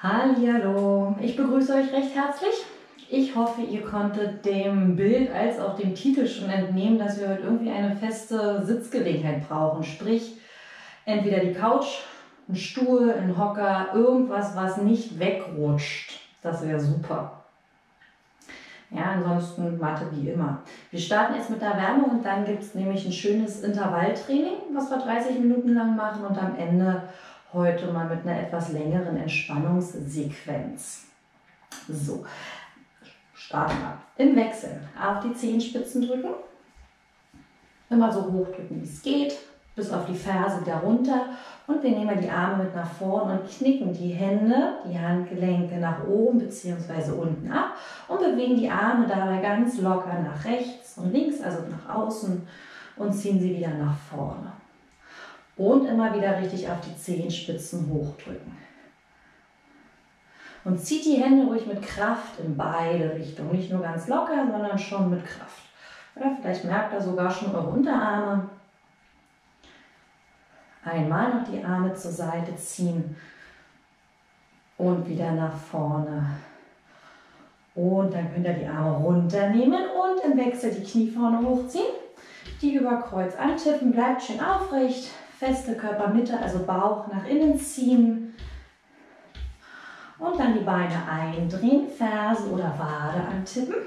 Hallihallo, ich begrüße euch recht herzlich. Ich hoffe, ihr konntet dem Bild als auch dem Titel schon entnehmen, dass wir heute irgendwie eine feste Sitzgelegenheit brauchen. Sprich, entweder die Couch, ein Stuhl, ein Hocker, irgendwas, was nicht wegrutscht. Das wäre super. Ja, ansonsten Mathe wie immer. Wir starten jetzt mit der Wärme und dann gibt es nämlich ein schönes Intervalltraining, was wir 30 Minuten lang machen und am Ende heute mal mit einer etwas längeren Entspannungssequenz. So, starten wir. Im Wechsel auf die Zehenspitzen drücken. Immer so hoch drücken, wie es geht, bis auf die Ferse wieder runter. Und wir nehmen die Arme mit nach vorn und knicken die Hände, die Handgelenke nach oben bzw. unten ab und bewegen die Arme dabei ganz locker nach rechts und links, also nach außen und ziehen sie wieder nach vorne. Und immer wieder richtig auf die Zehenspitzen hochdrücken. Und zieht die Hände ruhig mit Kraft in beide Richtungen. Nicht nur ganz locker, sondern schon mit Kraft. Oder vielleicht merkt ihr sogar schon eure Unterarme. Einmal noch die Arme zur Seite ziehen. Und wieder nach vorne. Und dann könnt ihr die Arme runternehmen und im Wechsel die Knie vorne hochziehen. Die über Kreuz antippen, bleibt schön aufrecht. Feste Körpermitte, also Bauch nach innen ziehen und dann die Beine eindrehen, Ferse oder Wade antippen.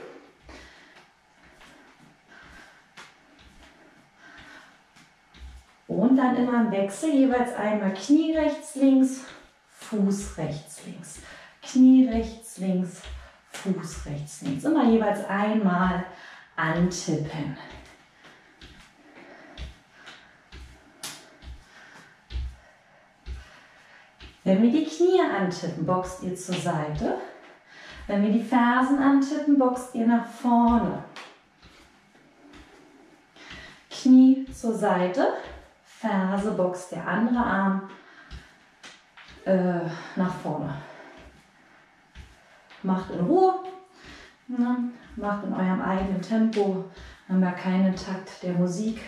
Und dann immer im Wechsel jeweils einmal Knie rechts, links, Fuß rechts, links. Knie rechts, links, Fuß rechts, links. Immer jeweils einmal antippen. Wenn wir die Knie antippen, boxt ihr zur Seite. Wenn wir die Fersen antippen, boxt ihr nach vorne. Knie zur Seite, Ferse boxt der andere Arm nach vorne. Macht in Ruhe, ne? Macht in eurem eigenen Tempo, haben wir keinen Takt der Musik.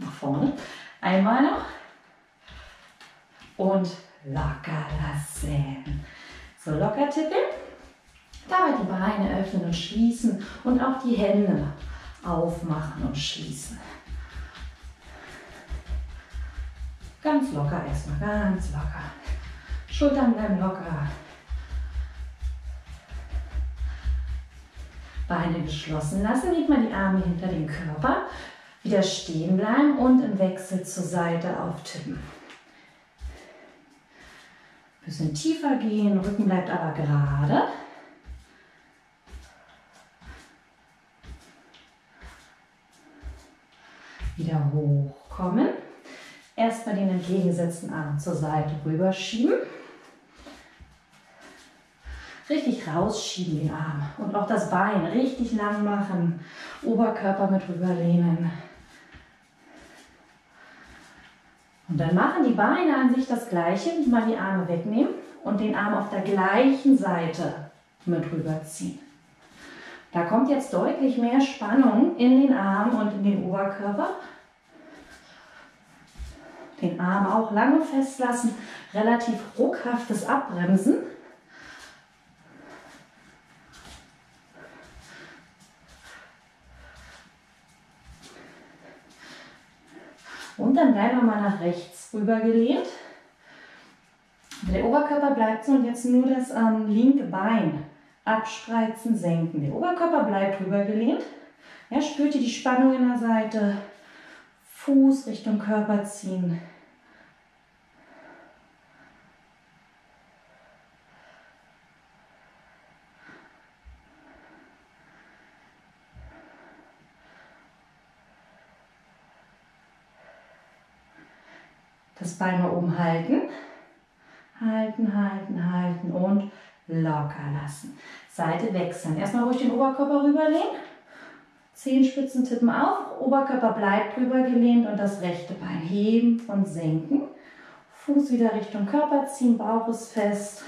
Nach vorne. Einmal noch. Und locker lassen. So, locker tippen. Dabei die Beine öffnen und schließen und auch die Hände aufmachen und schließen. Ganz locker erstmal, ganz locker. Schultern bleiben locker. Beine geschlossen lassen. Legt mal die Arme hinter den Körper. Wieder stehen bleiben und im Wechsel zur Seite auftippen. Ein bisschen tiefer gehen, Rücken bleibt aber gerade. Wieder hochkommen. Erstmal den entgegengesetzten Arm zur Seite rüberschieben. Richtig rausschieben den Arm und auch das Bein richtig lang machen. Oberkörper mit rüberlehnen. Und dann machen die Beine an sich das Gleiche. Mal die Arme wegnehmen und den Arm auf der gleichen Seite mit rüberziehen. Da kommt jetzt deutlich mehr Spannung in den Arm und in den Oberkörper. Den Arm auch lange festlassen. Relativ ruckhaftes Abbremsen. Und dann bleiben wir mal nach rechts rüber gelehnt. Der Oberkörper bleibt so und jetzt nur das linke Bein abspreizen, senken. Der Oberkörper bleibt rüber gelehnt. Ja, spürt ihr die Spannung in der Seite. Fuß Richtung Körper ziehen. Das Bein mal oben halten, halten, halten, halten und locker lassen. Seite wechseln. Erstmal ruhig den Oberkörper rüberlehnen, Zehenspitzen tippen auf, Oberkörper bleibt rübergelehnt und das rechte Bein heben und senken. Fuß wieder Richtung Körper ziehen, Bauch ist fest.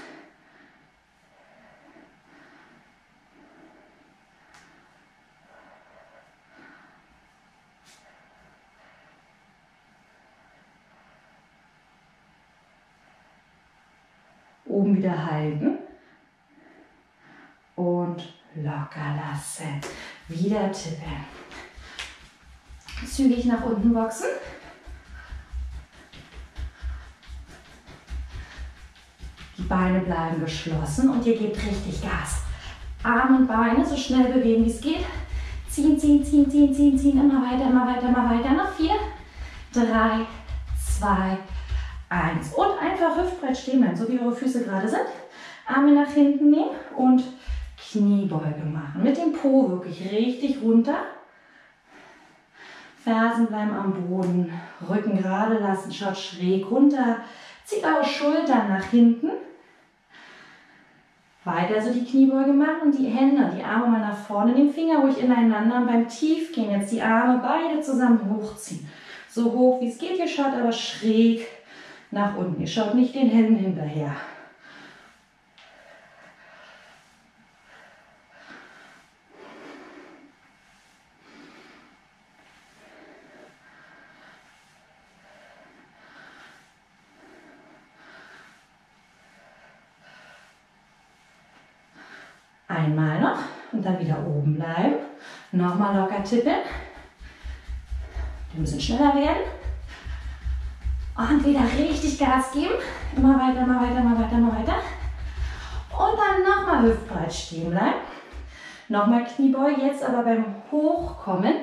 Oben wieder halten und locker lassen. Wieder tippen. Zügig nach unten boxen. Die Beine bleiben geschlossen und ihr gebt richtig Gas. Arme und Beine so schnell bewegen, wie es geht. Ziehen, ziehen, ziehen, ziehen, ziehen, ziehen. Immer weiter, immer weiter, immer weiter. Noch 4, 3, 2, 1. Und einfach hüftbreit stehen bleiben, so wie eure Füße gerade sind. Arme nach hinten nehmen und Kniebeuge machen. Mit dem Po wirklich richtig runter. Fersen bleiben am Boden. Rücken gerade lassen, schaut schräg runter. Zieht eure Schultern nach hinten. Weiter so die Kniebeuge machen und die Hände, die Arme mal nach vorne, den Finger ruhig ineinander und beim Tiefgehen jetzt die Arme beide zusammen hochziehen. So hoch wie es geht, ihr schaut aber schräg nach unten. Ihr schaut nicht den Händen hinterher. Einmal noch und dann wieder oben bleiben. Nochmal locker tippen. Wir müssen schneller werden. Und wieder richtig Gas geben. Immer weiter, immer weiter, immer weiter, immer weiter. Und dann nochmal hüftbreit stehen bleiben. Nochmal Kniebeuge. Jetzt aber beim Hochkommen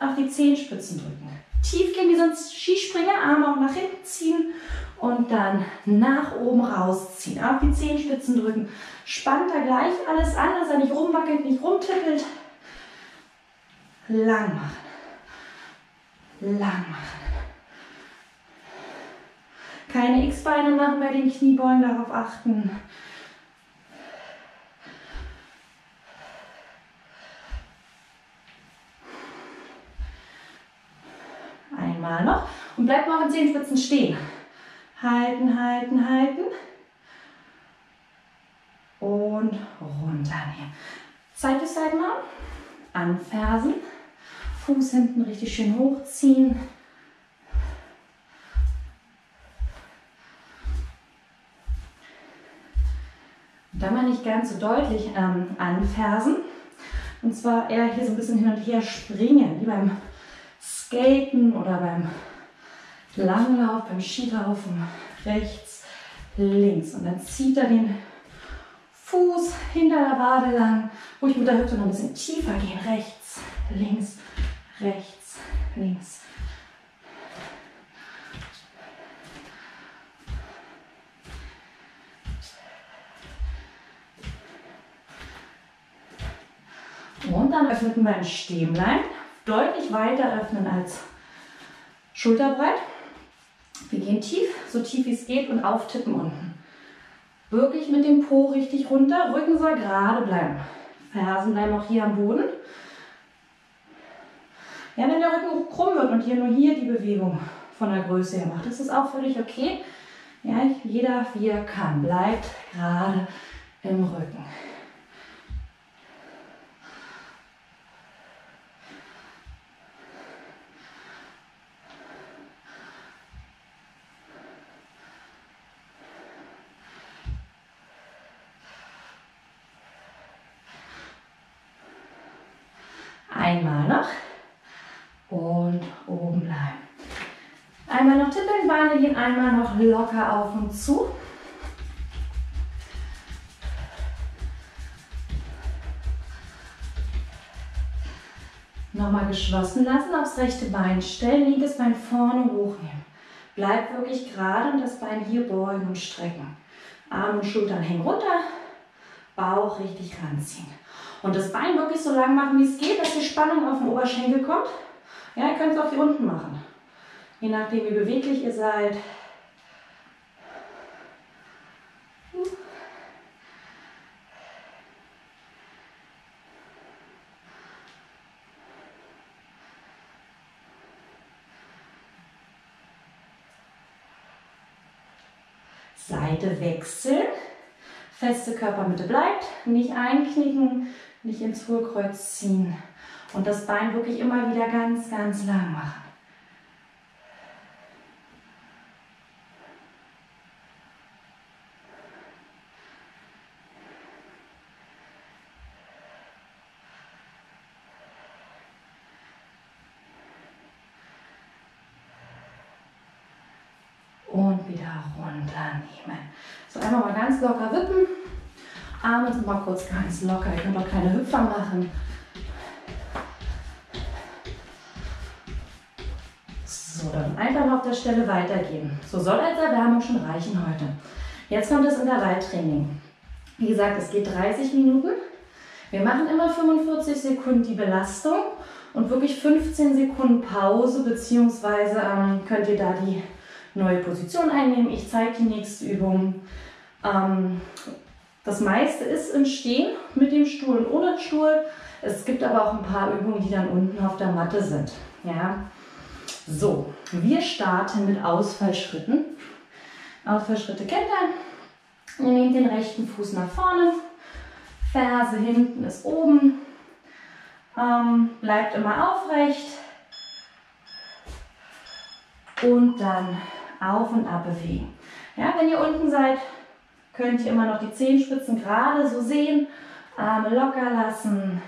auf die Zehenspitzen drücken. Tief gehen wie so ein Skispringer. Arme auch nach hinten ziehen. Und dann nach oben rausziehen. Auf die Zehenspitzen drücken. Spannt da gleich alles an, dass er nicht rumwackelt, nicht rumtippelt. Lang machen. Lang machen. Keine X-Beine machen bei den Kniebeugen, darauf achten. Einmal noch. Und bleibt mal auf den Zehenspitzen stehen. Halten, halten, halten. Und runternehmen. Seite bis Seite mal. An Fersen. Fuß hinten richtig schön hochziehen. Und dann mal nicht ganz so deutlich an Fersen. Und zwar eher hier so ein bisschen hin und her springen. Wie beim Skaten oder beim Langlauf, beim Skilaufen. Rechts, links. Und dann zieht er den Fuß hinter der Wade lang, ruhig mit der Hüfte noch ein bisschen tiefer gehen. Rechts, links, rechts, links. Und dann öffnet man ein Stehbein. Deutlich weiter öffnen als schulterbreit. Wir gehen tief, so tief wie es geht und auftippen unten. Wirklich mit dem Po richtig runter, Rücken soll gerade bleiben. Fersen bleiben auch hier am Boden. Ja, wenn der Rücken krumm wird und ihr nur hier die Bewegung von der Größe her macht, ist das auch völlig okay. Ja, jeder wie er kann, bleibt gerade im Rücken. Einmal noch und oben bleiben. Einmal noch tippeln, Beine gehen einmal noch locker auf und zu. Nochmal geschlossen lassen, aufs rechte Bein stellen, linkes Bein vorne hochnehmen. Bleibt wirklich gerade und das Bein hier beugen und strecken. Arme und Schultern hängen runter, Bauch richtig ranziehen. Und das Bein wirklich so lang machen, wie es geht, dass die Spannung auf den Oberschenkel kommt. Ja, ihr könnt es auch hier unten machen. Je nachdem, wie beweglich ihr seid. Seite wechseln. Feste Körpermitte bleibt. Nicht einknicken. Nicht ins Hohlkreuz ziehen und das Bein wirklich immer wieder ganz, ganz lang machen. wieder runternehmen. So, einmal mal ganz locker wippen. Arme sind mal kurz ganz locker. Ihr könnt auch kleine Hüpfer machen. So, dann einfach auf der Stelle weitergeben. So soll als Erwärmung schon reichen heute. Jetzt kommt das Intervalltraining. Wie gesagt, es geht 30 Minuten. Wir machen immer 45 Sekunden die Belastung und wirklich 15 Sekunden Pause, beziehungsweise könnt ihr da die neue Position einnehmen. Ich zeige die nächste Übung. Das meiste ist im Stehen mit dem Stuhl und ohne Stuhl. Es gibt aber auch ein paar Übungen, die dann unten auf der Matte sind. Ja? So, wir starten mit Ausfallschritten. Ausfallschritte kennt ihr. Ihr nehmt den rechten Fuß nach vorne, Ferse hinten ist oben. Bleibt immer aufrecht. Und dann auf und ab bewegen. Ja, wenn ihr unten seid, könnt ihr immer noch die Zehenspitzen gerade so sehen. Arme locker lassen.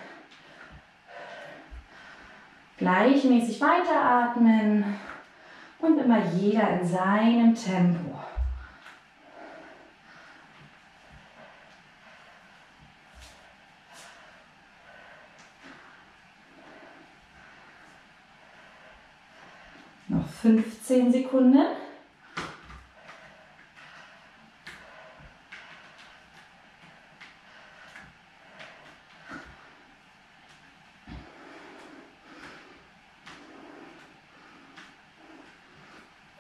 Gleichmäßig weiteratmen und immer jeder in seinem Tempo. Noch 15 Sekunden.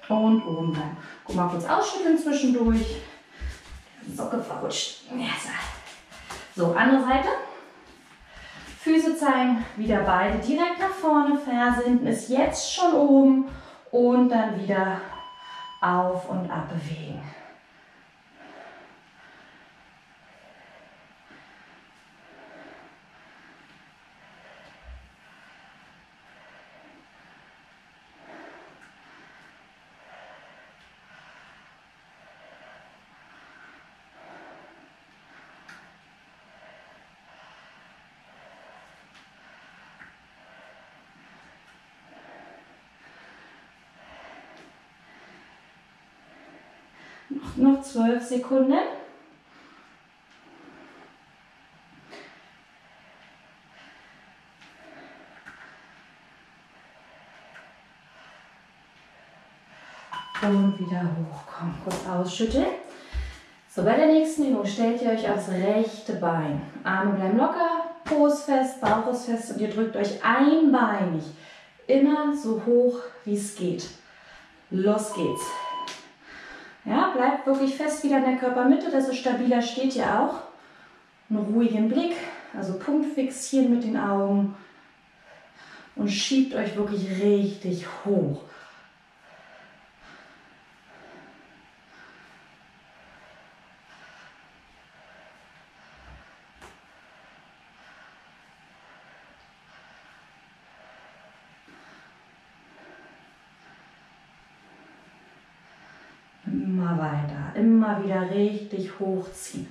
Und oben bleiben. Guck mal kurz ausschütteln zwischendurch. Socke verrutscht. So, andere Seite. Füße zeigen, wieder beide direkt nach vorne. Ferse hinten ist jetzt schon oben. Und dann wieder auf und ab bewegen. Noch 12 Sekunden. Und wieder hochkommen. Kurz ausschütteln. So, bei der nächsten Übung stellt ihr euch aufs rechte Bein. Arme bleiben locker, Po's fest, Bauch ist fest und ihr drückt euch einbeinig. Immer so hoch, wie es geht. Los geht's. Ja, bleibt wirklich fest wieder in der Körpermitte, desto stabiler steht ihr auch. Einen ruhigen Blick, also Punkt fixieren mit den Augen und schiebt euch wirklich richtig hoch. Immer weiter, immer wieder richtig hochziehen.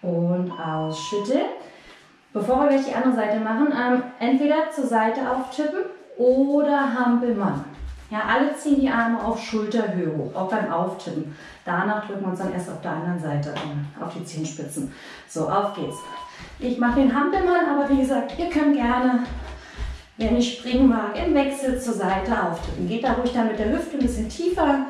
Und ausschütteln. Bevor wir gleich die andere Seite machen, entweder zur Seite auftippen oder Hampelmann. Ja, alle ziehen die Arme auf Schulterhöhe hoch, auch beim Auftippen. Danach drücken wir uns dann erst auf der anderen Seite auf die Zehenspitzen. So, auf geht's. Ich mache den Hampelmann, aber wie gesagt, ihr könnt gerne, wenn ich springen mag, im Wechsel zur Seite auftippen. Geht da ruhig dann mit der Hüfte ein bisschen tiefer.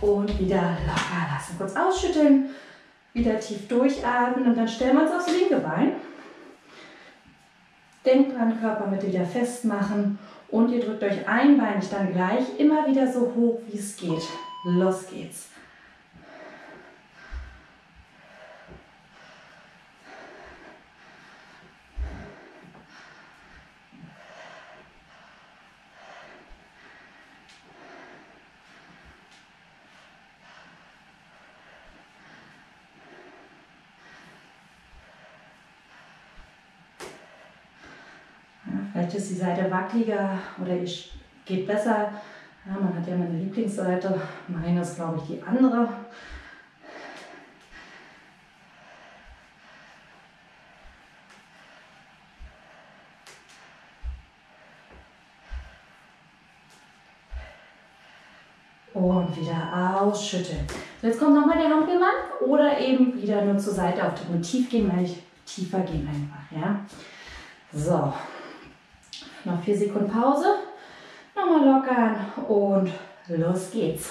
Und wieder locker lassen. Kurz ausschütteln, wieder tief durchatmen und dann stellen wir uns aufs linke Bein. Denkt dran, Körpermitte wieder festmachen und ihr drückt euch einbeinig dann gleich immer wieder so hoch, wie es geht. Los geht's. Vielleicht ist die Seite wackeliger oder ihr geht besser. Ja, man hat ja meine Lieblingsseite. Meine ist, glaube ich, die andere. Und wieder ausschütteln. So, jetzt kommt nochmal der Hampelmann oder eben wieder nur zur Seite auf das Motiv gehen, weil ich tiefer gehen einfach. Ja? So. Noch 4 Sekunden Pause, nochmal lockern und los geht's.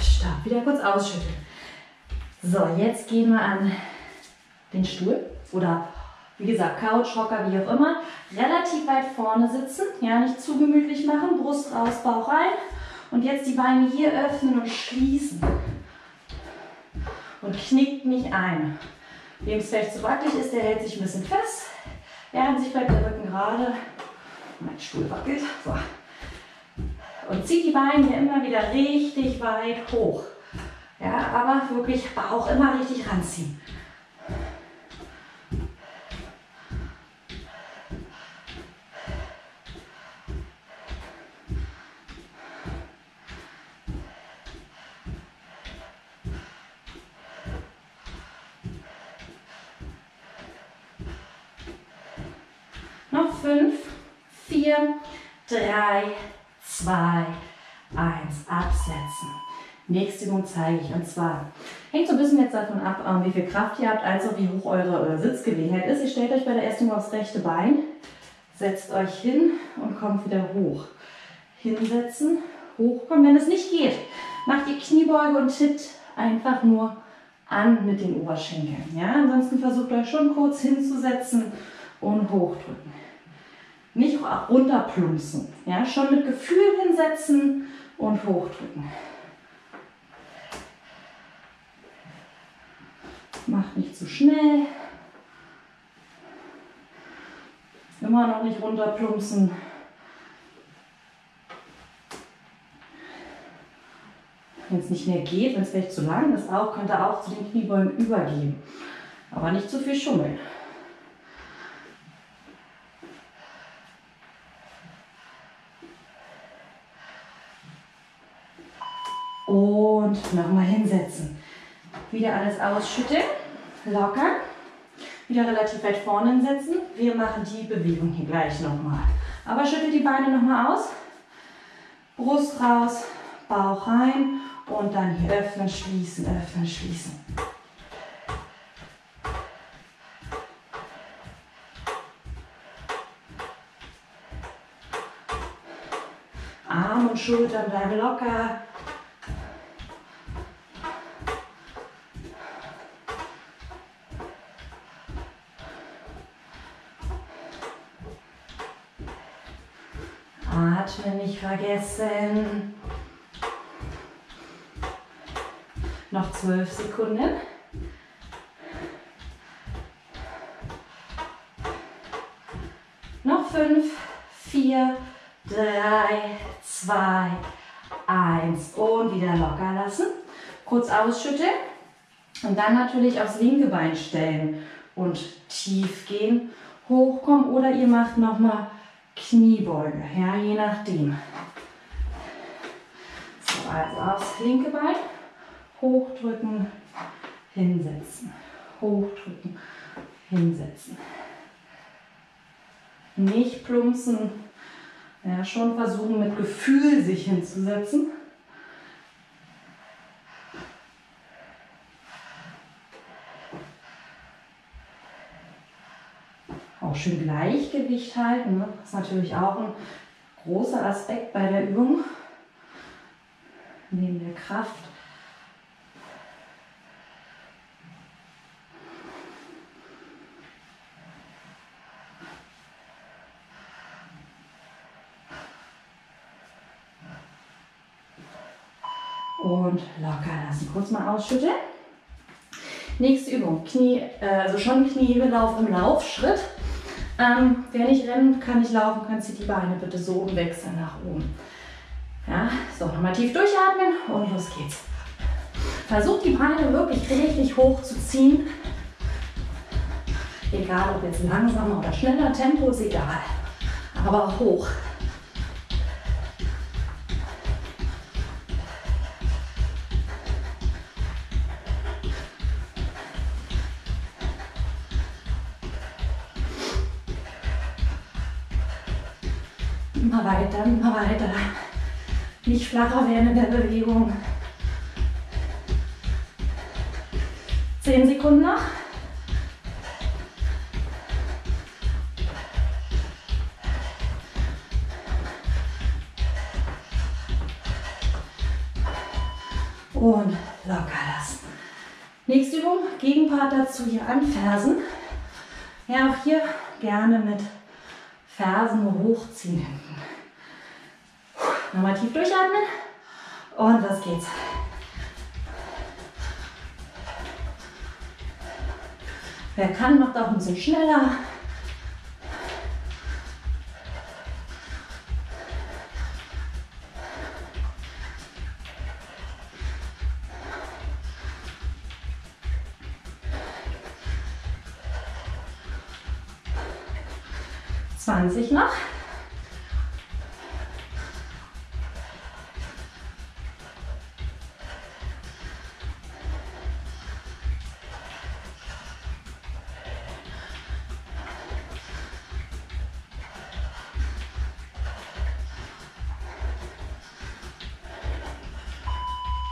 Stopp, wieder kurz ausschütteln. So, jetzt gehen wir an den Stuhl oder wie gesagt Couch, Hocker, wie auch immer. Relativ weit vorne sitzen, ja, nicht zu gemütlich machen, Brust raus, Bauch rein. Und jetzt die Beine hier öffnen und schließen. Und knickt nicht ein. Wem es vielleicht zu wackelig ist, der hält sich ein bisschen fest. Während sich bleibt der Rücken gerade. Mein Stuhl wackelt. So. Und zieht die Beine hier immer wieder richtig weit hoch. Ja, aber wirklich Bauch immer richtig ranziehen. Noch 5, 4, 3, 2, 1, absetzen. Nächste Übung zeige ich, und zwar hängt so ein bisschen jetzt davon ab, wie viel Kraft ihr habt, also wie hoch eure Sitzgelegenheit ist. Ihr stellt euch bei der ersten Übung aufs rechte Bein, setzt euch hin und kommt wieder hoch. Hinsetzen, hochkommen. Wenn es nicht geht, macht ihr Kniebeuge und tippt einfach nur an mit den Oberschenkeln. Ja? Ansonsten versucht euch schon kurz hinzusetzen und hochdrücken. Nicht runterplumpsen, ja? Schon mit Gefühl hinsetzen und hochdrücken. Macht nicht zu schnell. Immer noch nicht runterplumpsen. Wenn es nicht mehr geht, wenn es vielleicht zu lang ist, auch, könnt ihr auch zu den Kniebeugen übergehen. Aber nicht zu viel schummeln. Und nochmal hinsetzen. Wieder alles ausschütteln, locker. Wieder relativ weit vorne hinsetzen. Wir machen die Bewegung hier gleich nochmal. Aber schüttelt die Beine nochmal aus. Brust raus, Bauch rein. Und dann hier öffnen, schließen, öffnen, schließen. Arm und Schultern bleiben locker. Atmen nicht vergessen. Noch 12 Sekunden. Noch 5, 4, 3, 2, 1. Und wieder locker lassen. Kurz ausschütteln. Und dann natürlich aufs linke Bein stellen. Und tief gehen. Hochkommen. Oder ihr macht nochmal Kniebeuge, ja, je nachdem. So, Also aufs linke Bein, hochdrücken, hinsetzen, hochdrücken, hinsetzen. Nicht plumpsen, ja, schon versuchen mit Gefühl sich hinzusetzen. Auch schön Gleichgewicht halten, ne? Das ist natürlich auch ein großer Aspekt bei der Übung, neben der Kraft. Und locker lassen. Kurz mal ausschütteln. Nächste Übung. Knie, also schon Kniehebelauf im Laufschritt. Wer nicht rennt, kann nicht laufen, kann sich die Beine bitte so umwechseln nach oben. Ja, so, nochmal tief durchatmen und los geht's. Versucht die Beine wirklich richtig hoch zu ziehen. Egal, ob jetzt langsamer oder schneller, Tempo ist egal. Aber hoch. Immer weiter, immer weiter. Nicht flacher werden in der Bewegung. 10 Sekunden noch. Und locker lassen. Nächste Übung, Gegenpart dazu hier anfersen. Ja, auch hier gerne mit Fersen hochziehen hinten. Nochmal tief durchatmen und los geht's. Wer kann, macht auch ein bisschen schneller. Noch.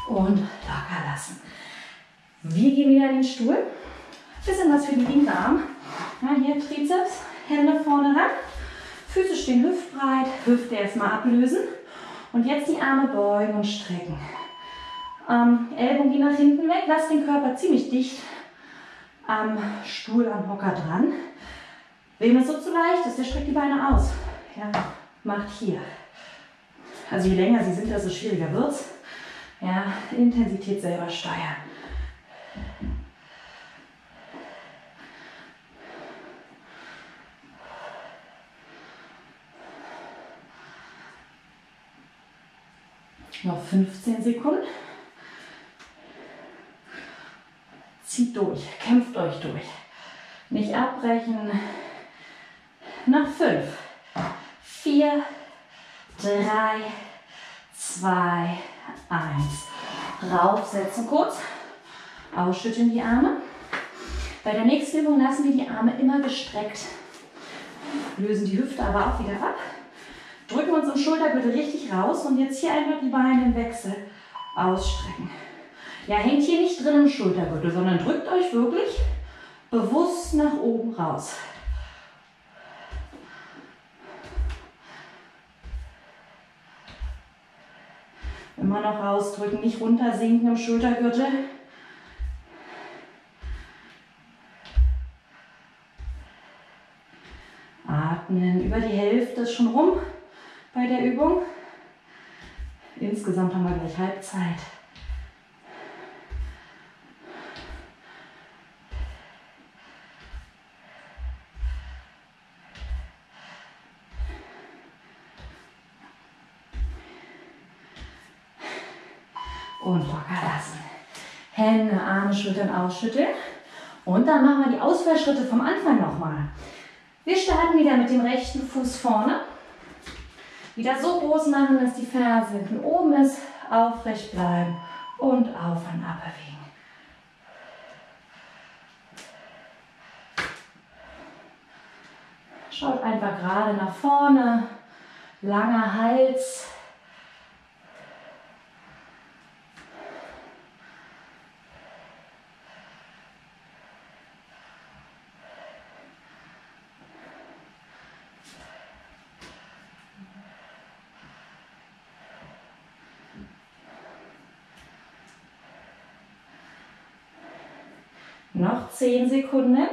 Und locker lassen. Wir gehen wieder in den Stuhl. Ein bisschen was für den linken Arm. Ja, hier Trizeps, Hände vorne ran. Füße stehen hüftbreit, Hüfte erstmal ablösen und jetzt die Arme beugen und strecken. Ellbogen gehen nach hinten weg, lass den Körper ziemlich dicht am Stuhl, am Hocker dran. Wem es so zu leicht ist, der streckt die Beine aus. Ja, macht hier. Also je länger sie sind, desto schwieriger wird es. Ja, Intensität selber steuern. Noch 15 Sekunden. Zieht durch, kämpft euch durch. Nicht abbrechen. Noch 5, 4, 3, 2, 1. Raufsetzen kurz. Ausschütteln die Arme. Bei der nächsten Übung lassen wir die Arme immer gestreckt. Lösen die Hüfte aber auch wieder ab. Drücken uns im Schultergürtel richtig raus und jetzt hier einfach die Beine im Wechsel ausstrecken. Ja, hängt hier nicht drin im Schultergürtel, sondern drückt euch wirklich bewusst nach oben raus. Immer noch rausdrücken, nicht runtersinken im Schultergürtel. Atmen, über die Hälfte ist schon rum. Bei der Übung. Insgesamt haben wir gleich Halbzeit. Und locker lassen. Hände, Arme, Schultern ausschütteln. Und dann machen wir die Ausfallschritte vom Anfang nochmal. Wir starten wieder mit dem rechten Fuß vorne. Wieder so groß machen, dass die Ferse hinten oben ist, aufrecht bleiben und auf und ab bewegen. Schaut einfach gerade nach vorne, langer Hals. Noch 10 Sekunden.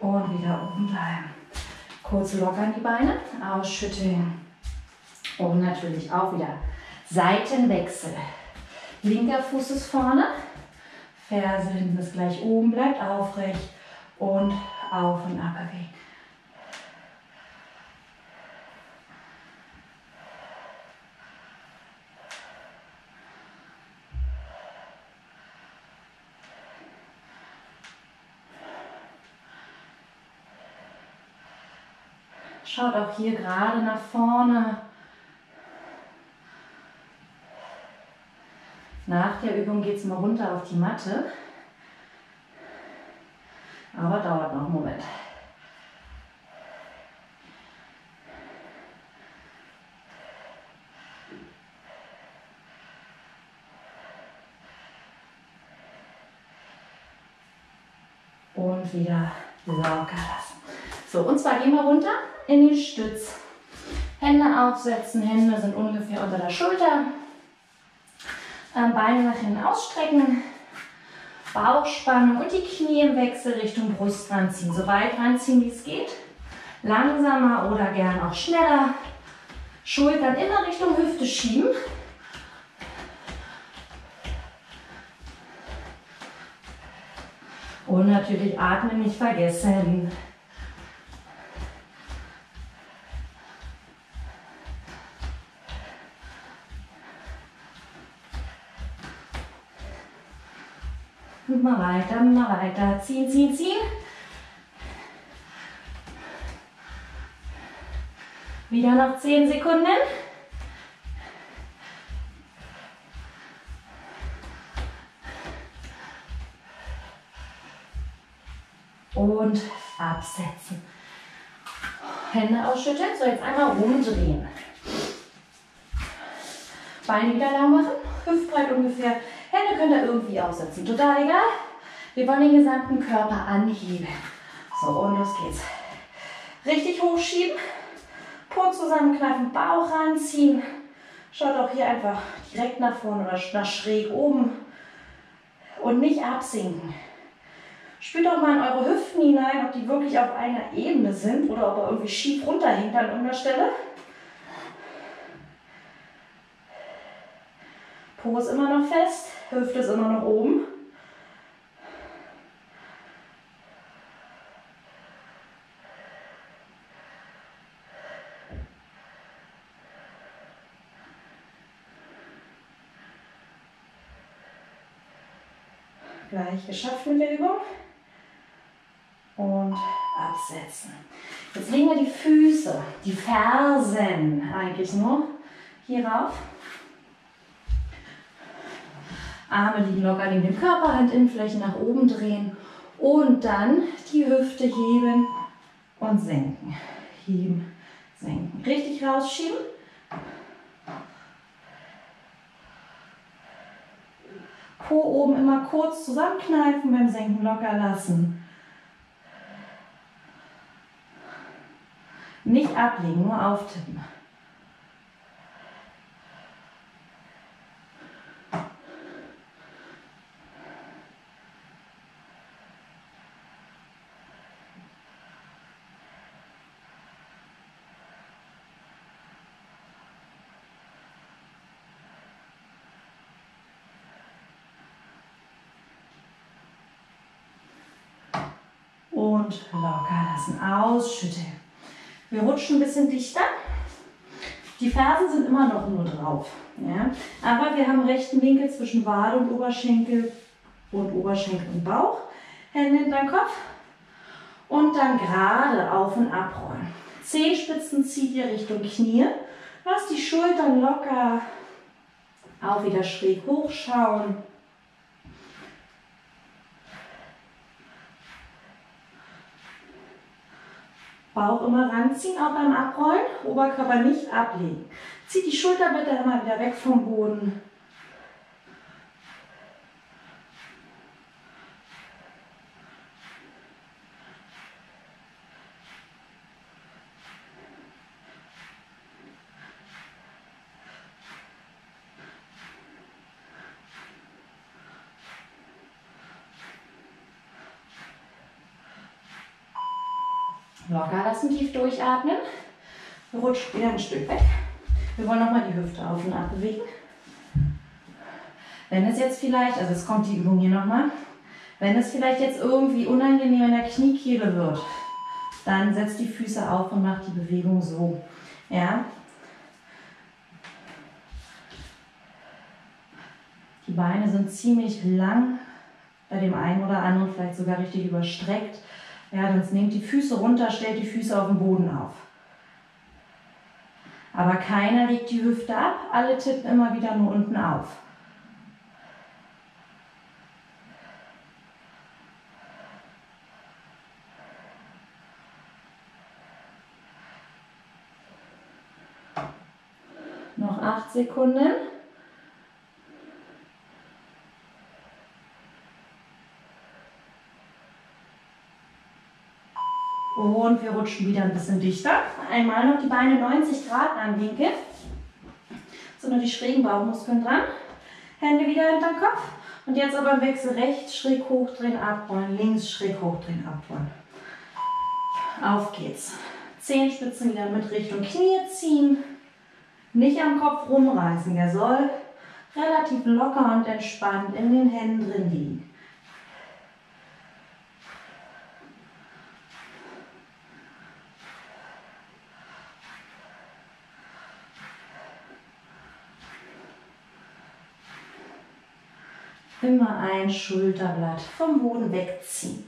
Und wieder oben bleiben. Kurz lockern die Beine, ausschütteln. Und natürlich auch wieder Seitenwechsel. Linker Fuß ist vorne, Ferse hinten ist gleich oben, bleibt aufrecht und auf und ab bewegen. Schaut auch hier gerade nach vorne. Nach der Übung geht es mal runter auf die Matte. Aber dauert noch einen Moment. Und wieder locker lassen. So, und zwar gehen wir runter in den Stütz. Hände aufsetzen, Hände sind ungefähr unter der Schulter. Beine nach hinten ausstrecken. Bauchspannung und die Knie im Wechsel Richtung Brust ranziehen. So weit ranziehen, wie es geht. Langsamer oder gern auch schneller. Schultern immer Richtung Hüfte schieben. Und natürlich atmen nicht vergessen. Immer weiter, ziehen, ziehen, ziehen. Wieder noch 10 Sekunden. Und absetzen. Hände ausschütteln, so jetzt einmal rumdrehen. Beine wieder lang machen, Hüftbreit ungefähr. Hände könnt ihr irgendwie aufsetzen, total egal. Wir wollen den gesamten Körper anheben. So, und los geht's. Richtig hochschieben, Po zusammenkneifen, Bauch ranziehen. Schaut auch hier einfach direkt nach vorne oder nach schräg oben. Und nicht absinken. Spürt doch mal in eure Hüften hinein, ob die wirklich auf einer Ebene sind oder ob er irgendwie schief runterhängt an irgendeiner Stelle. Po ist immer noch fest, Hüfte ist immer noch oben. Gleich geschafft mit der Übung. Und absetzen. Jetzt legen wir die Füße, die Fersen eigentlich nur hier rauf. Arme liegen locker neben dem Körper, Handinnenflächen nach oben drehen und dann die Hüfte heben und senken. Heben, senken. Richtig rausschieben. Po oben immer kurz zusammenkneifen, beim Senken locker lassen. Nicht ablegen, nur auftippen. Und locker lassen, ausschütteln. Wir rutschen ein bisschen dichter. Die Fersen sind immer noch nur drauf. Ja? Aber wir haben rechten Winkel zwischen Wade und Oberschenkel und Bauch. Hände hinter den Kopf und dann gerade auf und ab rollen. Zehenspitzen zieht ihr Richtung Knie. Lasst die Schultern locker, auch wieder schräg hochschauen. Bauch immer ranziehen, auch beim Abrollen, Oberkörper nicht ablegen. Zieht die Schulter bitte immer wieder weg vom Boden. Locker lassen, tief durchatmen. Rutscht wieder ein Stück weg. Wir wollen nochmal die Hüfte auf und ab bewegen. Wenn es jetzt vielleicht, also es kommt die Übung hier nochmal, wenn es vielleicht jetzt irgendwie unangenehm in der Kniekehle wird, dann setzt die Füße auf und macht die Bewegung so. Ja? Die Beine sind ziemlich lang, bei dem einen oder anderen vielleicht sogar richtig überstreckt. Ja, dann nehmt die Füße runter, stellt die Füße auf den Boden auf. Aber keiner legt die Hüfte ab, alle tippen immer wieder nur unten auf. Noch 8 Sekunden. Und wir rutschen wieder ein bisschen dichter. Einmal noch die Beine 90 Grad anwinkeln. So, nur die schrägen Bauchmuskeln dran. Hände wieder hinterm Kopf. Und jetzt aber im Wechsel rechts schräg hochdrehen, abrollen. Links schräg hochdrehen, abrollen. Auf geht's. Zehenspitzen wieder mit Richtung Knie ziehen. Nicht am Kopf rumreißen. Der soll relativ locker und entspannt in den Händen drin liegen. Immer ein Schulterblatt vom Boden wegziehen.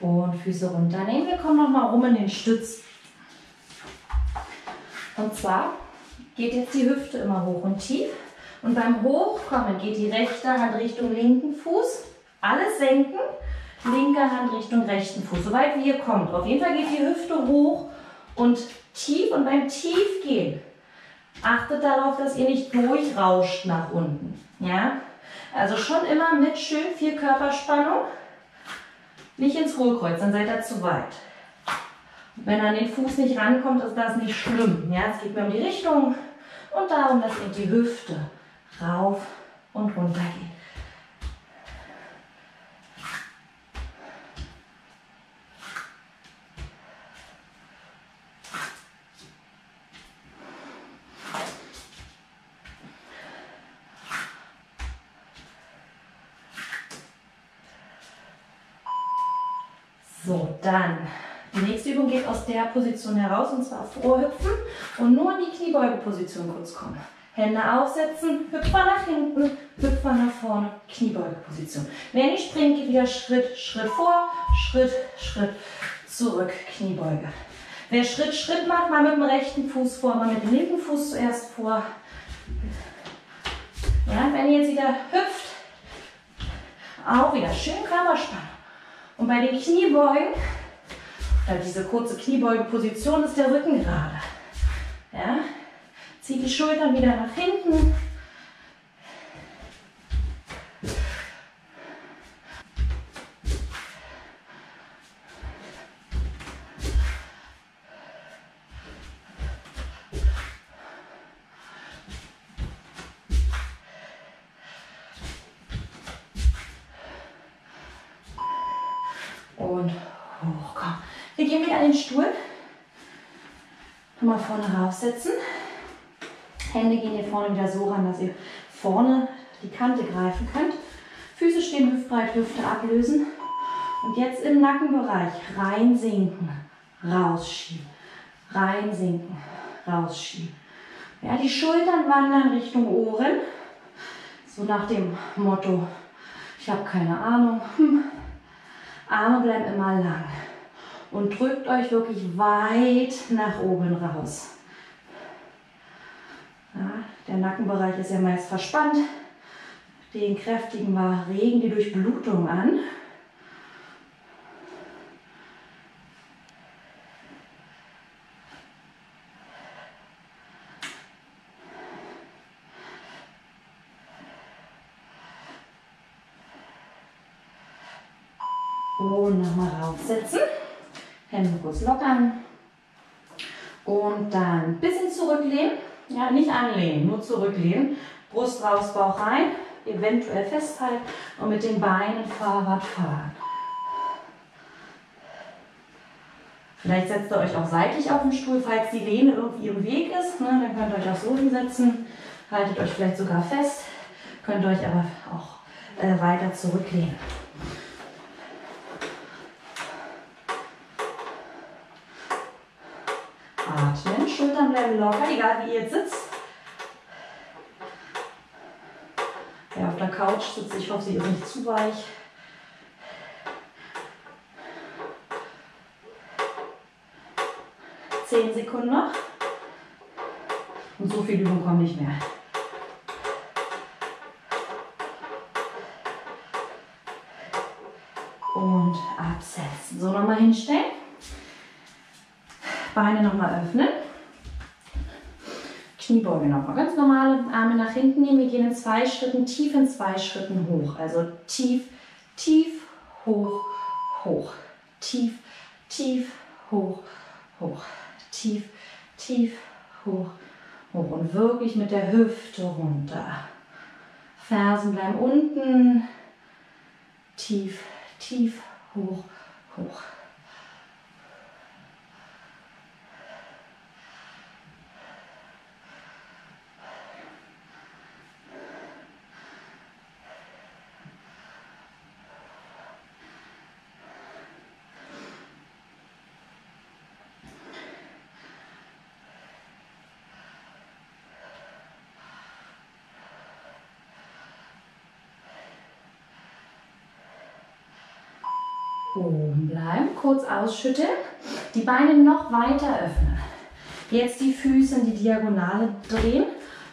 Und Füße runternehmen. Wir kommen nochmal rum in den Stütz. Und zwar geht jetzt die Hüfte immer hoch und tief. Und beim Hochkommen geht die rechte Hand Richtung linken Fuß. Alles senken. Linke Hand Richtung rechten Fuß. Soweit wie ihr kommt. Auf jeden Fall geht die Hüfte hoch und tief. Und beim Tiefgehen achtet darauf, dass ihr nicht durchrauscht nach unten. Ja? Also schon immer mit schön viel Körperspannung. Nicht ins Hohlkreuz, dann seid ihr zu weit. Und wenn ihr an den Fuß nicht rankommt, ist das nicht schlimm. Ja? Es geht mir um die Richtung und darum, dass ihr die Hüfte rauf und runter gehen. So, dann die nächste Übung geht aus der Position heraus, und zwar vorhüpfen und nur in die Kniebeugeposition kurz kommen. Hände aufsetzen, Hüpfer nach hinten, Hüpfer nach vorne, Kniebeugeposition. Wenn ich springe, geht wieder Schritt, Schritt vor, Schritt, Schritt zurück, Kniebeuge. Wer Schritt, Schritt macht, mal mit dem rechten Fuß vor, mal mit dem linken Fuß zuerst vor. Ja, wenn ihr jetzt wieder hüpft, auch wieder schön Körperspannung. Und bei den Kniebeugen, diese kurze Kniebeugeposition, ist der Rücken gerade. Ja? Zieht die Schultern wieder nach hinten. Und hoch, komm. Wir gehen wieder an den Stuhl. Nochmal vorne raufsetzen. Hände gehen hier vorne wieder so ran, dass ihr vorne die Kante greifen könnt. Füße stehen hüftbreit, Hüfte ablösen Und jetzt im Nackenbereich reinsinken, rausschieben, reinsinken, rausschieben. Ja, die Schultern wandern Richtung Ohren. So nach dem Motto, ich habe keine Ahnung. Arme bleiben immer lang. Und drückt euch wirklich weit nach oben raus. Ja, der Nackenbereich ist ja meist verspannt. Den kräftigen wir, regen die Durchblutung an. Und nochmal raufsetzen. Hände kurz lockern. Und dann ein bisschen zurücklehnen. Ja, nicht anlehnen, nur zurücklehnen. Brust raus, Bauch rein. Eventuell festhalten und mit den Beinen Fahrrad fahren. Vielleicht setzt ihr euch auch seitlich auf den Stuhl, falls die Lehne irgendwie im Weg ist. Ne, dann könnt ihr euch auch so hinsetzen. Haltet euch vielleicht sogar fest. Könnt euch aber auch weiter zurücklehnen. Atmen, Schultern bleiben locker, egal wie ihr jetzt sitzt. Wer auf der Couch sitzt, ich hoffe, sie ist nicht zu weich. Zehn Sekunden noch. Und so viel Übung kommt nicht mehr. Und absetzen. So, nochmal hinstellen. Beine nochmal öffnen, Kniebeuge nochmal, ganz normale Arme nach hinten nehmen, wir gehen in zwei Schritten tief, in zwei Schritten hoch, also tief, tief, hoch, hoch, tief, tief, hoch, hoch, tief, tief, hoch, hoch und wirklich mit der Hüfte runter, Fersen bleiben unten, tief, tief, hoch, hoch. Oben bleiben, kurz ausschütteln, die Beine noch weiter öffnen. Jetzt die Füße in die Diagonale drehen.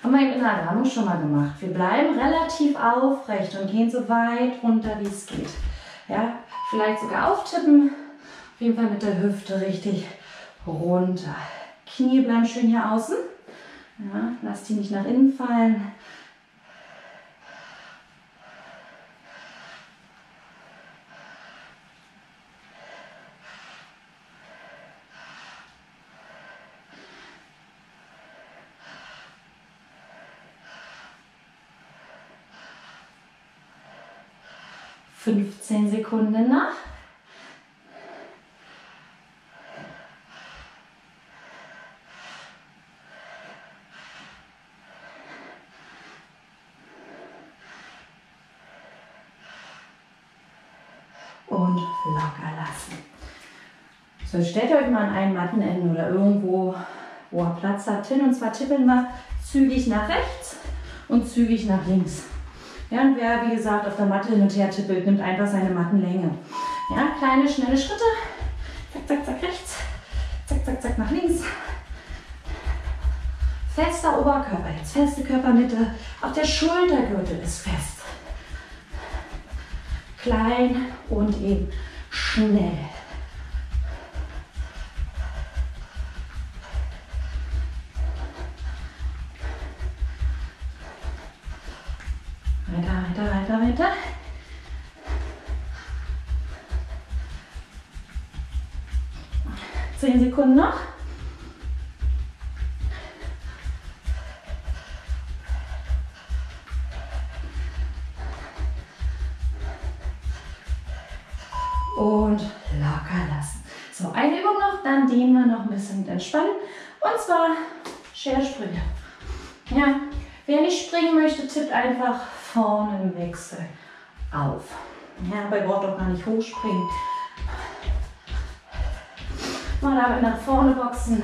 Haben wir eben in der Rammung schon mal gemacht. Wir bleiben relativ aufrecht und gehen so weit runter, wie es geht. Ja, vielleicht sogar auftippen. Auf jeden Fall mit der Hüfte richtig runter. Knie bleiben schön hier außen. Ja, lass die nicht nach innen fallen. Sekunden nach. Und locker lassen. So, stellt euch mal an ein Mattenende oder irgendwo, wo ihr Platz habt, hin. Und zwar tippeln wir zügig nach rechts und zügig nach links. Ja, und wer, wie gesagt, auf der Matte hin und her tippelt, nimmt einfach seine Mattenlänge. Ja, kleine, schnelle Schritte. Zack, zack, zack, rechts. Zack, zack, zack, nach links. Fester Oberkörper, jetzt feste Körpermitte. Auch der Schultergürtel ist fest. Klein und eben schnell. Weiter. Zehn Sekunden noch. Und locker lassen. So, eine Übung noch, dann dehnen wir noch ein bisschen mit Entspannen. Und zwar Schersprünge. Ja, wer nicht springen möchte, tippt einfach vorne im Wechsel auf. Herbei braucht doch gar nicht hochspringen. Mal damit nach vorne boxen.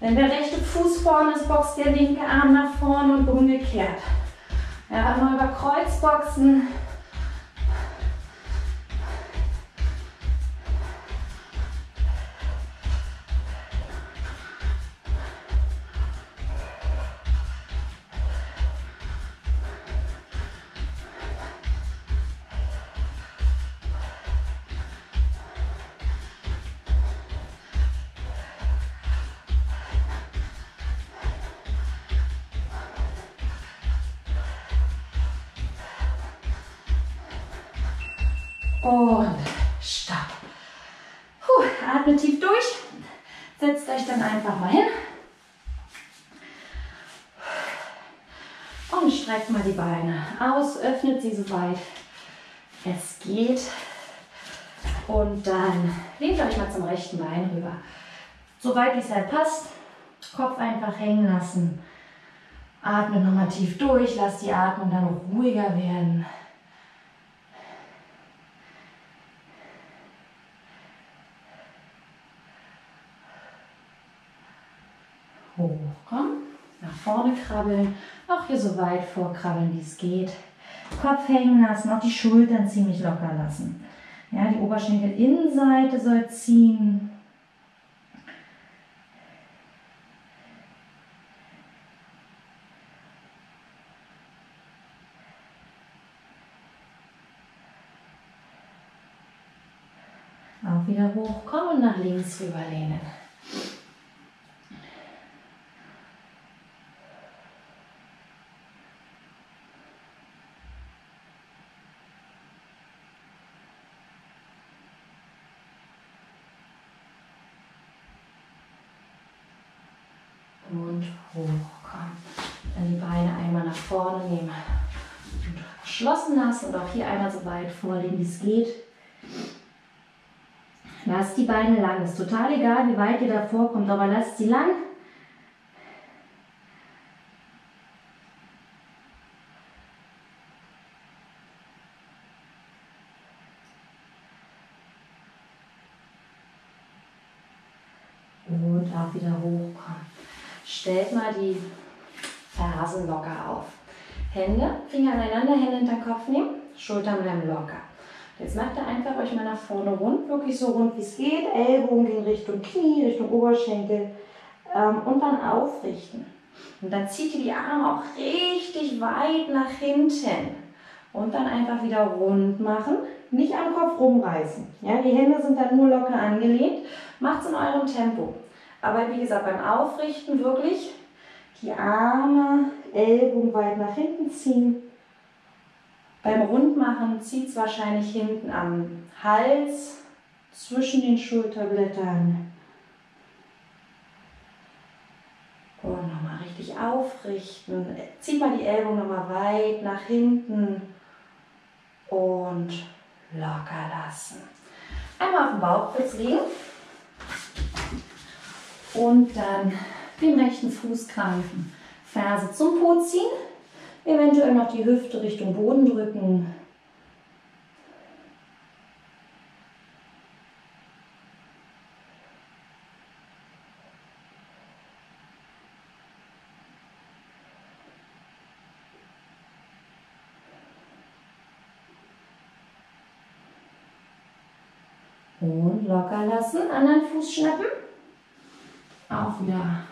Wenn der rechte Fuß vorne ist, boxt der linke Arm nach vorne und umgekehrt. Ja, immer über Kreuz boxen. Und stopp. Puh, atmet tief durch. Setzt euch dann einfach mal hin. Und streckt mal die Beine aus. Öffnet sie so weit es geht. Und dann lehnt euch mal zum rechten Bein rüber. Soweit wie es halt passt. Kopf einfach hängen lassen. Atmet nochmal tief durch. Lasst die Atmung dann ruhiger werden. Hochkommen, nach vorne krabbeln, auch hier so weit vorkrabbeln, wie es geht. Kopf hängen lassen, auch die Schultern ziemlich locker lassen. Ja, die Oberschenkelinnenseite soll ziehen. Auch wieder hochkommen und nach links rüberlehnen. Und hochkommen. Dann die Beine einmal nach vorne nehmen und geschlossen lassen und auch hier einmal so weit vorlegen, wie es geht. Lasst die Beine lang. Ist total egal, wie weit ihr davor kommt, aber lasst sie lang. Und auch wieder hochkommen. Stellt mal die Fersen locker auf. Hände, Finger aneinander, Hände hinter den Kopf nehmen, Schultern bleiben locker. Jetzt macht ihr einfach euch mal nach vorne rund, wirklich so rund wie es geht. Ellbogen in Richtung Knie, Richtung Oberschenkel und dann aufrichten. Und dann zieht ihr die Arme auch richtig weit nach hinten. Und dann einfach wieder rund machen, nicht am Kopf rumreißen. Ja, die Hände sind dann nur locker angelehnt. Macht's in eurem Tempo. Aber wie gesagt, beim Aufrichten wirklich die Arme, Ellbogen weit nach hinten ziehen. Beim Rundmachen zieht es wahrscheinlich hinten am Hals, zwischen den Schulterblättern. Und nochmal richtig aufrichten. Zieht mal die Ellbogen nochmal weit nach hinten und locker lassen. Einmal auf den Bauch kurz liegen. Und dann den rechten Fuß greifen, Ferse zum Po ziehen, eventuell noch die Hüfte Richtung Boden drücken. Und locker lassen, anderen Fuß schnappen. Auch wieder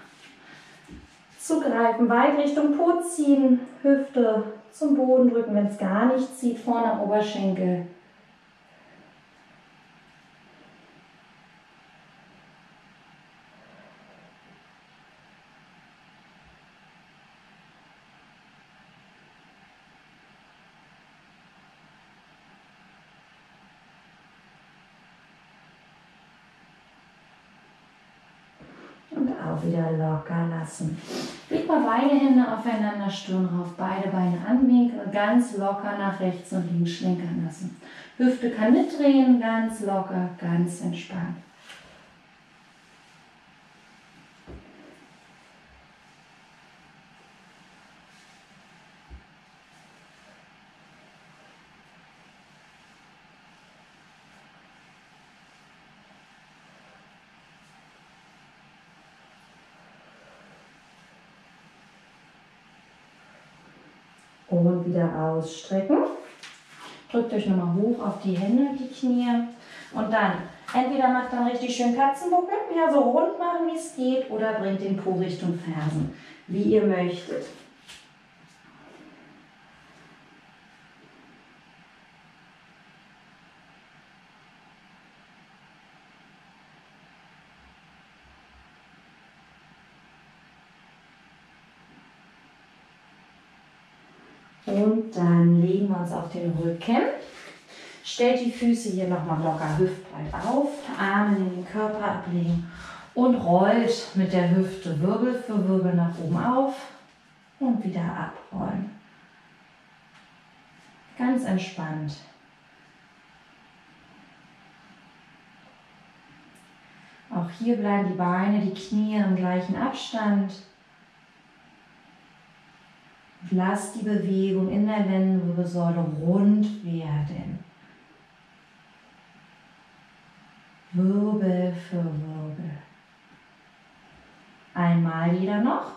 zugreifen, weit Richtung Po ziehen, Hüfte zum Boden drücken, wenn es gar nicht zieht, vorne am Oberschenkel. Wieder locker lassen. Legt mal beide Hände aufeinander, Stirn rauf, beide Beine anwinkeln und ganz locker nach rechts und links schlenkern lassen. Hüfte kann mitdrehen, ganz locker, ganz entspannt. und wieder ausstrecken. Drückt euch nochmal hoch auf die Hände, die Knie und dann entweder macht dann richtig schön Katzenbuckel, ja so rund machen wie es geht oder bringt den Po Richtung Fersen, wie ihr möchtet. Und dann legen wir uns auf den Rücken. Stellt die Füße hier nochmal locker hüftbreit auf. Arme in den Körper ablegen. Und rollt mit der Hüfte Wirbel für Wirbel nach oben auf. Und wieder abrollen. Ganz entspannt. Auch hier bleiben die Beine, die Knie im gleichen Abstand. Lasst die Bewegung in der Lendenwirbelsäule rund werden. Wirbel für Wirbel. Einmal wieder noch.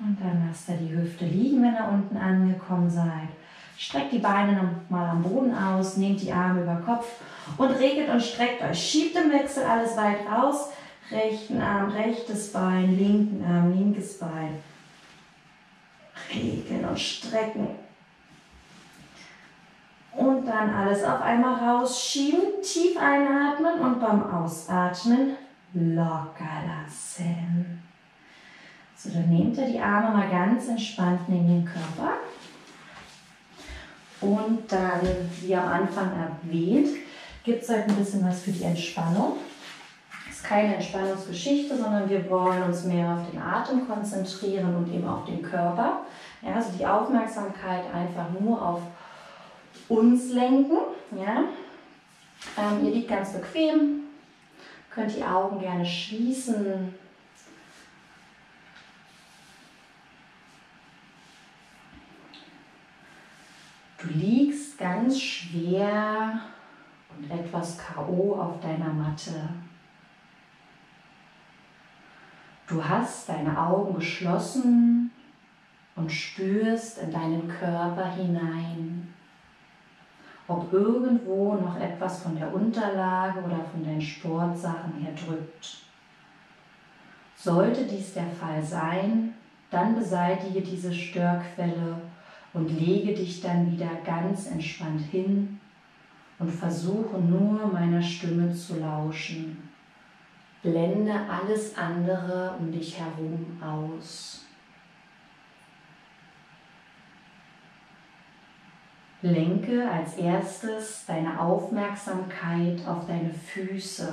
Und dann lasst ihr die Hüfte liegen, wenn ihr unten angekommen seid. Streckt die Beine nochmal am Boden aus, nehmt die Arme über Kopf und regelt und streckt euch. Schiebt im Wechsel alles weit raus. Rechten Arm, rechtes Bein, linken Arm, linkes Bein. Regeln und strecken. Und dann alles auf einmal rausschieben, tief einatmen und beim Ausatmen locker lassen. So, dann nehmt ihr die Arme mal ganz entspannt neben den Körper. Und dann, wie am Anfang erwähnt, gibt es heute ein bisschen was für die Entspannung. Keine Entspannungsgeschichte, sondern wir wollen uns mehr auf den Atem konzentrieren und eben auf den Körper. Ja, also die Aufmerksamkeit einfach nur auf uns lenken. Ja. Ihr liegt ganz bequem, könnt die Augen gerne schließen. Du liegst ganz schwer und etwas K.O. auf deiner Matte. Du hast deine Augen geschlossen und spürst in deinen Körper hinein, ob irgendwo noch etwas von der Unterlage oder von den Sportsachen her drückt. Sollte dies der Fall sein, dann beseitige diese Störquelle und lege dich dann wieder ganz entspannt hin und versuche nur meiner Stimme zu lauschen. Blende alles andere um dich herum aus. Lenke als erstes deine Aufmerksamkeit auf deine Füße.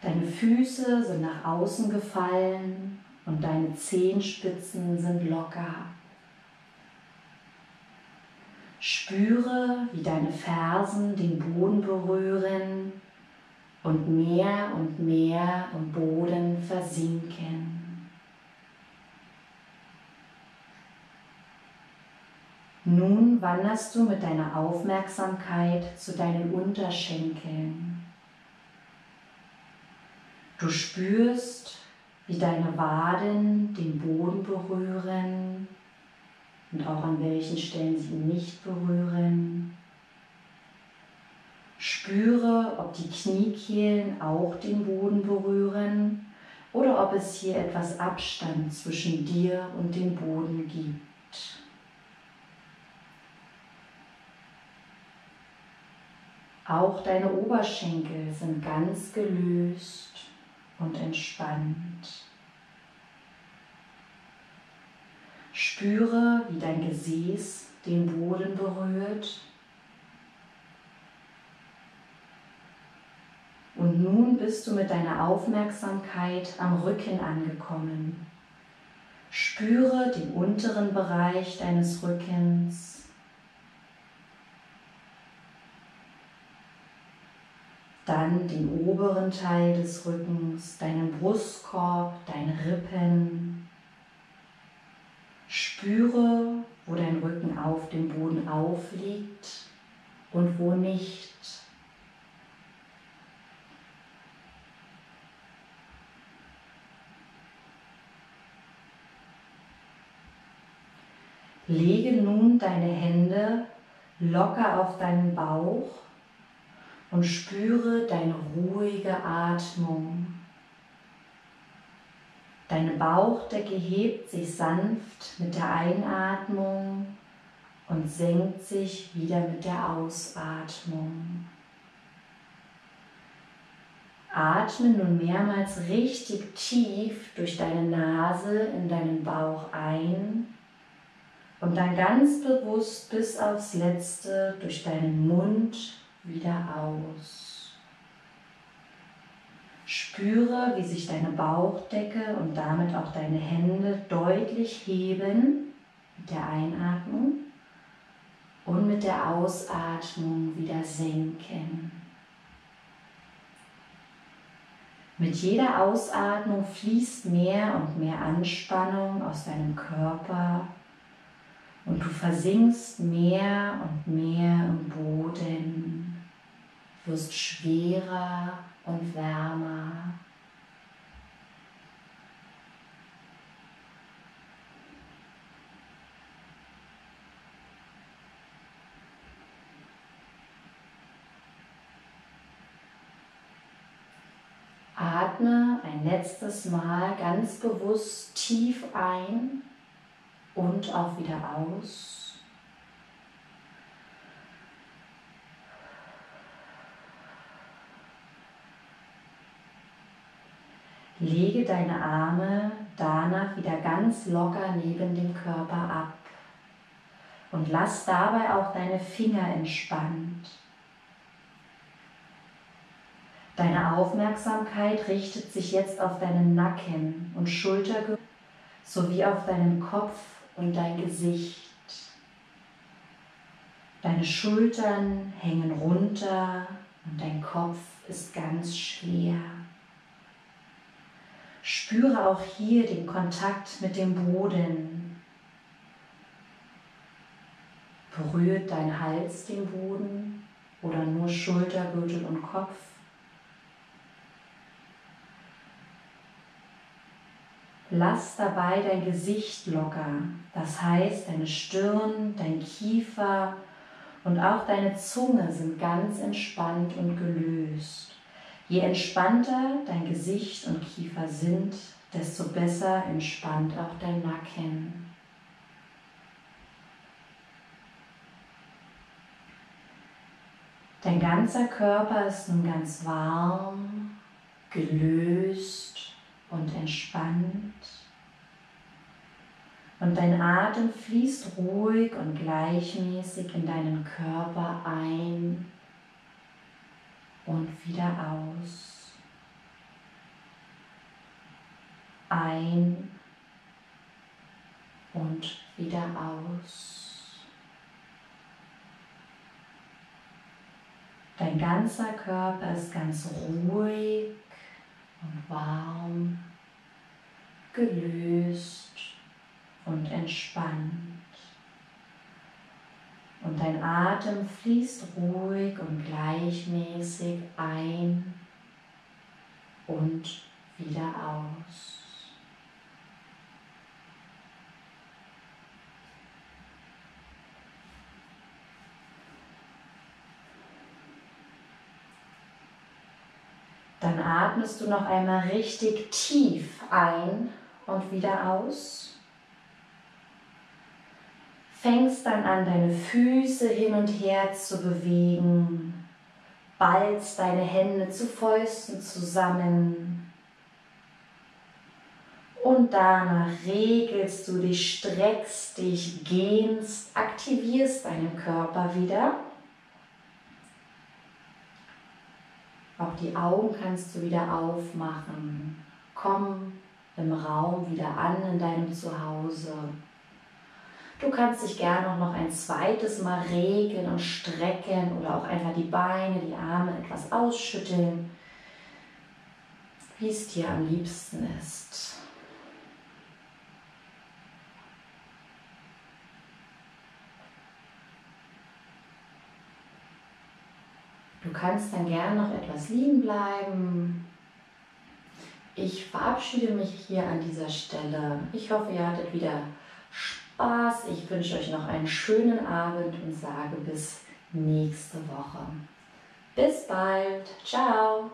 Deine Füße sind nach außen gefallen und deine Zehenspitzen sind locker. Spüre, wie deine Fersen den Boden berühren und mehr im Boden versinken. Nun wanderst du mit deiner Aufmerksamkeit zu deinen Unterschenkeln. Du spürst, wie deine Waden den Boden berühren und auch an welchen Stellen sie nicht berühren. Spüre, ob die Kniekehlen auch den Boden berühren oder ob es hier etwas Abstand zwischen dir und dem Boden gibt. Auch deine Oberschenkel sind ganz gelöst und entspannt. Spüre, wie dein Gesäß den Boden berührt. Und nun bist du mit deiner Aufmerksamkeit am Rücken angekommen. Spüre den unteren Bereich deines Rückens. Dann den oberen Teil des Rückens, deinen Brustkorb, deine Rippen. Spüre, wo dein Rücken auf dem Boden aufliegt und wo nicht. Lege nun deine Hände locker auf deinen Bauch und spüre deine ruhige Atmung. Deine Bauchdecke hebt sich sanft mit der Einatmung und senkt sich wieder mit der Ausatmung. Atme nun mehrmals richtig tief durch deine Nase in deinen Bauch ein und dann ganz bewusst bis aufs Letzte durch deinen Mund wieder aus. Spüre, wie sich deine Bauchdecke und damit auch deine Hände deutlich heben mit der Einatmung und mit der Ausatmung wieder senken. Mit jeder Ausatmung fließt mehr und mehr Anspannung aus deinem Körper und du versinkst mehr und mehr im Boden, wirst schwerer und wärmer. Atme ein letztes Mal ganz bewusst tief ein und auch wieder aus. Lege deine Arme danach wieder ganz locker neben dem Körper ab und lass dabei auch deine Finger entspannt. Deine Aufmerksamkeit richtet sich jetzt auf deinen Nacken und Schultergürtel sowie auf deinen Kopf und dein Gesicht. Deine Schultern hängen runter und dein Kopf ist ganz schwer. Spüre auch hier den Kontakt mit dem Boden. Berührt dein Hals den Boden oder nur Schultergürtel und Kopf? Lass dabei dein Gesicht locker, das heißt, deine Stirn, dein Kiefer und auch deine Zunge sind ganz entspannt und gelöst. Je entspannter dein Gesicht und Kiefer sind, desto besser entspannt auch dein Nacken. Dein ganzer Körper ist nun ganz warm, gelöst und entspannt und dein Atem fließt ruhig und gleichmäßig in deinen Körper ein und wieder aus. Ein und wieder aus. Dein ganzer Körper ist ganz ruhig und warm, gelöst und entspannt. Und dein Atem fließt ruhig und gleichmäßig ein und wieder aus. Dann atmest du noch einmal richtig tief ein und wieder aus. Fängst dann an, deine Füße hin und her zu bewegen. Ballst deine Hände zu Fäusten zusammen. Und danach regelst du dich, streckst dich, gehst, aktivierst deinen Körper wieder. Auch die Augen kannst du wieder aufmachen. Komm im Raum wieder an in deinem Zuhause. Du kannst dich gerne auch noch ein zweites Mal regeln und strecken oder auch einfach die Beine, die Arme etwas ausschütteln, wie es dir am liebsten ist. Du kannst dann gerne noch etwas liegen bleiben. Ich verabschiede mich hier an dieser Stelle. Ich hoffe, ihr hattet wieder Spaß Spaß. Ich wünsche euch noch einen schönen Abend und sage bis nächste Woche. Bis bald. Ciao.